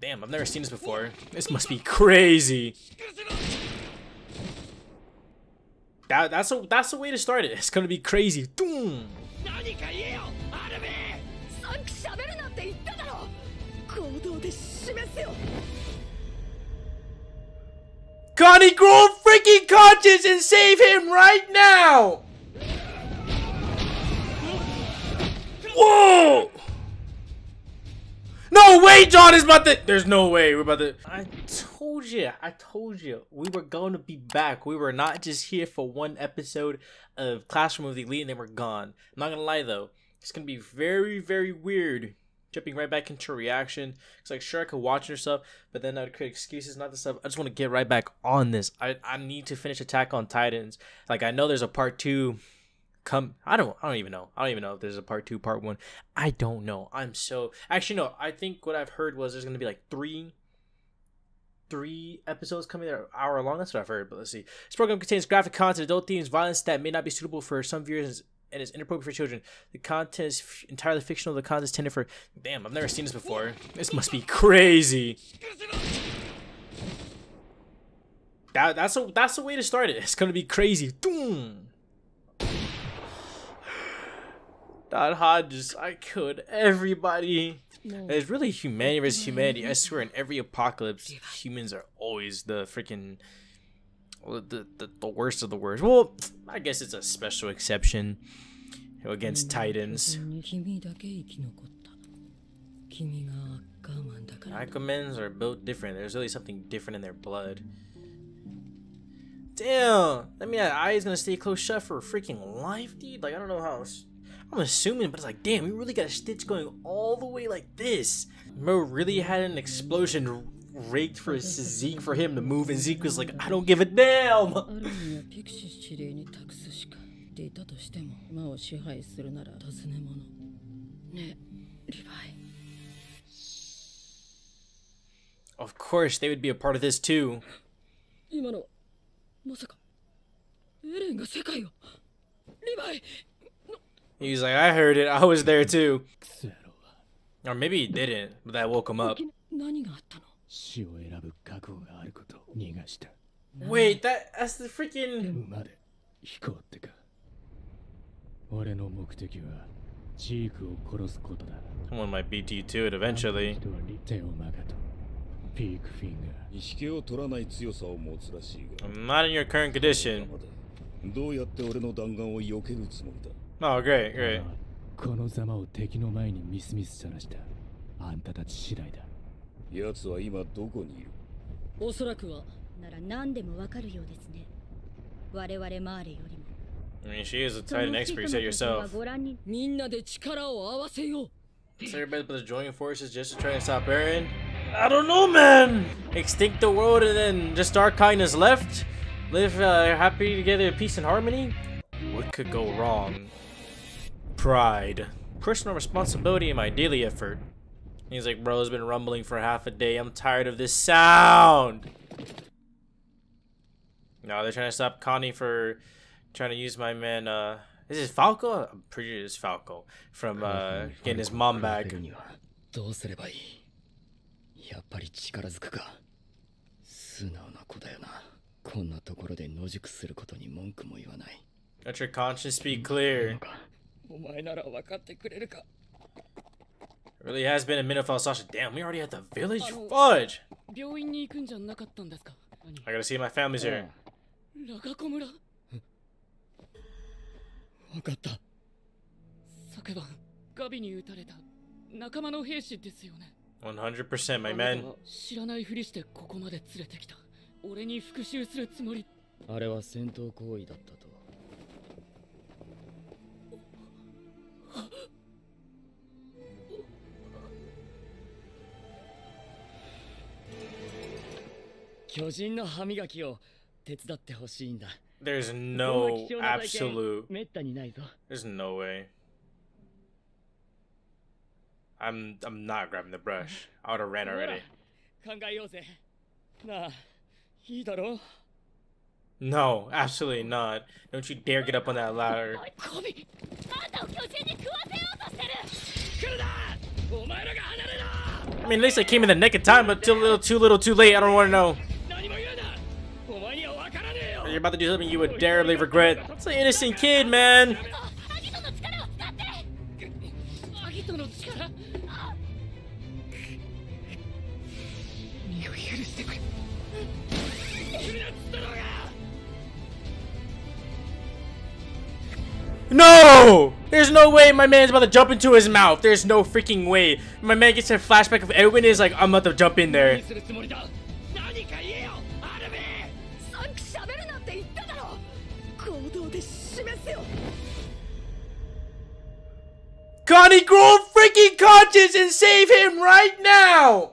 Damn, I've never seen this before. This must be crazy. That's the way to start it. It's gonna be crazy. Doom. Connie, grow freaking conscious and save him right now! Whoa! No way, John is about to. There's no way we're about to. I told you, we were going to be back. We were not just here for one episode of Classroom of the Elite and then we're gone. I'm not gonna lie though, it's gonna be very, very weird. Jumping right back into reaction. It's like, sure, I could watch your stuff, but then I would create excuses not to stuff. I just want to get right back on this. I need to finish Attack on Titans. Like, I know there's a part 2. I don't even know. I don't even know if there's a part 2, part 1. I don't know. I'm so actually no. I think what I've heard was there's gonna be like three episodes coming that are an hour long. That's what I've heard. But let's see. This program contains graphic content, adult themes, violence that may not be suitable for some viewers, and is inappropriate for children. The content is entirely fictional. The content is intended for... Damn, I've never seen this before. This must be crazy. That's the way to start it. It's gonna be crazy. Doom. Don Hodges, I killed everybody. No. It's really humanity versus humanity. I swear, in every apocalypse, humans are always the freaking... The worst of the worst. Well, I guess it's a special exception against Titans. Akamens are built different. There's really something different in their blood. Damn! I mean, that eye is gonna stay close shut for freaking life, dude. Like, I don't know how else. I'm assuming, but it's like, damn, we really got a Stitch going all the way like this. Mo really had an explosion rigged for Zeke for him to move, and Zeke was like, I don't give a damn. Of course they would be a part of this too. He's like, I heard it, I was there too. Or maybe he didn't, but that woke him up. Wait, that's the freaking... Someone might beat you to it eventually. I'm not in your current condition. Oh, great, great. I mean, she is a Titan expert, you said yourself. So everybody's about to join forces just to try and stop Eren? I don't know, man! Extinct the world and then just our kindness left? Live happy together in peace and harmony? What could go wrong? Pride. Personal responsibility and my daily effort. He's like, bro, it's been rumbling for half a day. I'm tired of this sound. No, they're trying to stop Connie for trying to use my man. Is this Falco? I'm pretty sure it's Falco from getting his mom back. Let your conscience be clear. Really has been a minute without Sasha. Damn, we already at the village? Fudge! I gotta see my family's here. One 100%, my man. There's no absolute. There's no way. I'm not grabbing the brush. I would have ran already. No, absolutely not. Don't you dare get up on that ladder. mean, at least I came in the nick of time, but too little, too late. I don't want to know. You're about to do something you would terribly regret. It's an innocent kid, man. No! There's no way my man's about to jump into his mouth. There's no freaking way. My man gets a flashback of Erwin is like, I'm about to jump in there. Connie, grow freaking conscience and save him right now!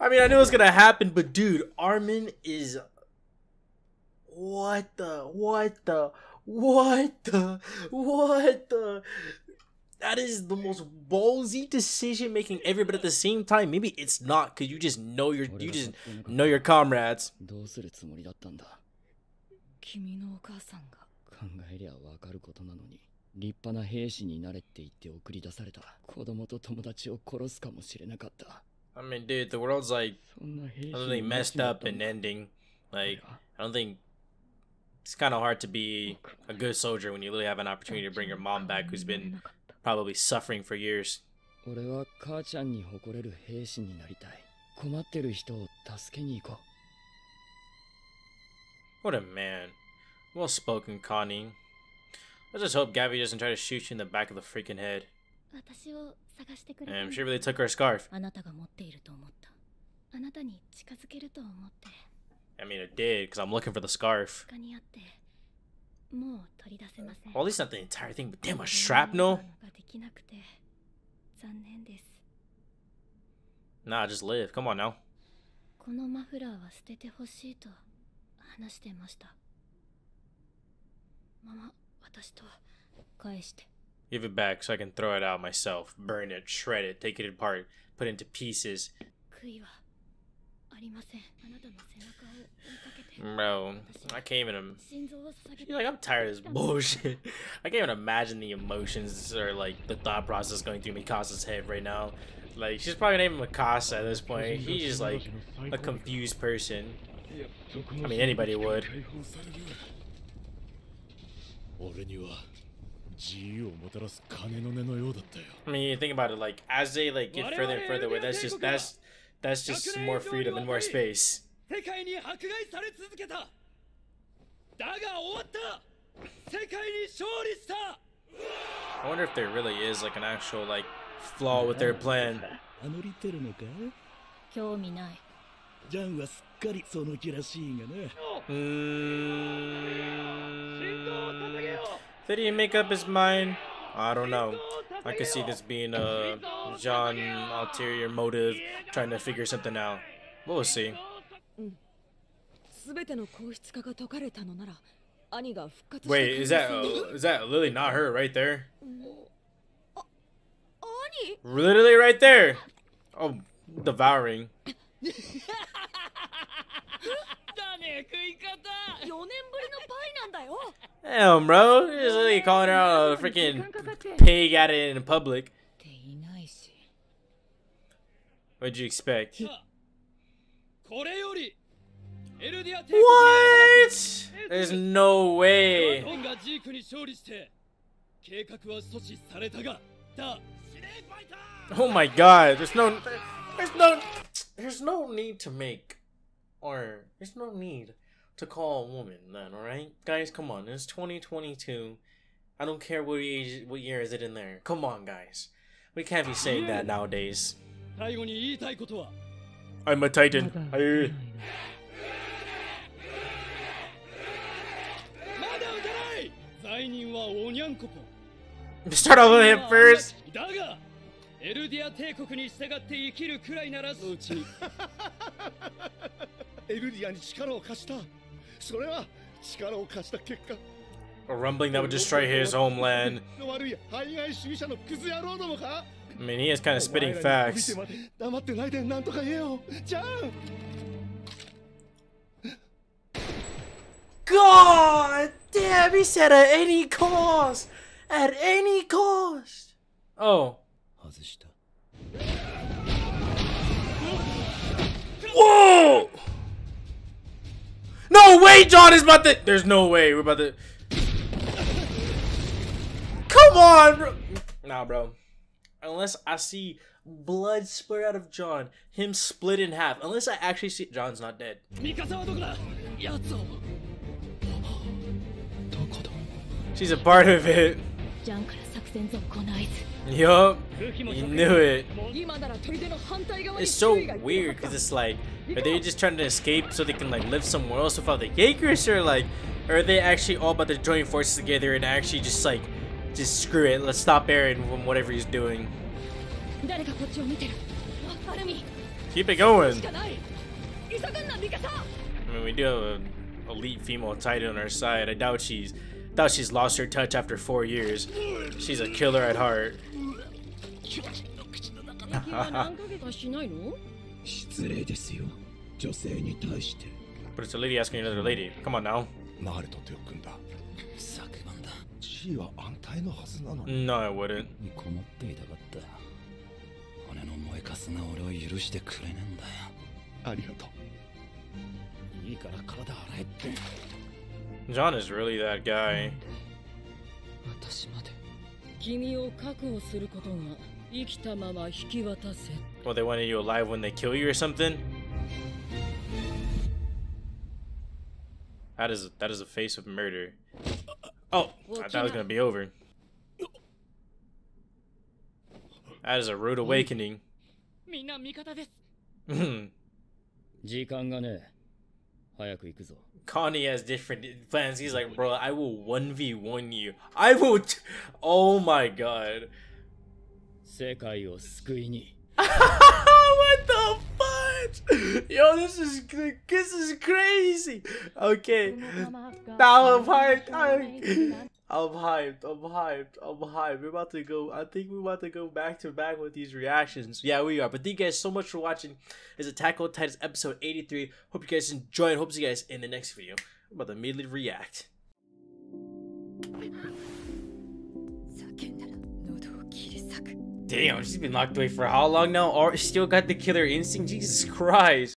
I mean, I knew it was gonna happen, but dude, Armin is... What the? That is the most ballsy decision making ever, but at the same time, maybe it's not, because you just know your comrades. I mean, dude, the world's like really messed up and ending. Like, I don't think it's kind of hard to be a good soldier when you really have an opportunity to bring your mom back, who's been probably suffering for years. What a man. Well spoken, Connie. Let's just hope Gabby doesn't try to shoot you in the back of the freaking head. Damn, she really took her scarf. I mean, it did, because I'm looking for the scarf. Well, at least not the entire thing, but damn, a shrapnel? Nah, just live. Come on now. Give it back so I can throw it out myself. Burn it, shred it, take it apart, put it into pieces. Bro, I can't even... You're like, I'm tired of this bullshit. I can't even imagine the emotions or like the thought process going through Mikasa's head right now. Like, she's probably named Mikasa at this point. He's just like a confused person. I mean, anybody would. I mean, you think about it, like, as they like get further and further away, that's just more freedom and more space. I wonder if there really is like an actual like flaw with their plan. Did he make up his mind? I don't know. I could see this being a Jean ulterior motive, trying to figure something out. We'll see. Wait, is that literally not her right there? Literally right there. Oh, devouring. Damn, bro. You're just really calling her out a freaking pig at it in public. What'd you expect? What? There's no way. Oh my god. There's no need to make... Or there's no need to call a woman then, alright? Guys, come on. It's 2022. I don't care what age, what year is it in there. Come on, guys. We can't be saying that nowadays. I'm a Titan. Start off with him first. A rumbling that would destroy his homeland. I mean, he is kind of spitting facts. God damn, he said at any cost. At any cost! Oh. Whoa! No way John is about to- There's no way we're about to- Come on, bro! Nah, bro. Unless I see blood spurt out of John, him split in half. Unless I actually see- John's not dead. She's a part of it. Yup, you knew it. It's so weird because it's like, are they just trying to escape so they can like live somewhere else without the Yakers, or like, are they actually all about to join forces together and actually just like, just screw it, let's stop Eren from whatever he's doing. Keep it going. I mean, we do have an elite female Titan on our side. I doubt she's lost her touch after 4 years. She's a killer at heart. But it's a lady asking another lady. Come on now. No, I wouldn't. John is really that guy. Well, they wanted you alive when they kill you or something? That is a face of murder. Oh, I thought it was gonna be over. That is a rude awakening. Connie has different plans. He's like, bro, I will 1v1 you. I will. Oh my god. What the fuck? Yo, this is crazy. Okay, now I'm hyped. I'm hyped. We're about to go. I think we're about to go back to back with these reactions. Yeah, we are. But thank you guys so much for watching. This is Attack on Titan episode 83. Hope you guys enjoyed. Hope see you guys in the next video. I'm about to immediately react. Damn, she's been locked away for how long now? Or still got the killer instinct? Jesus Christ.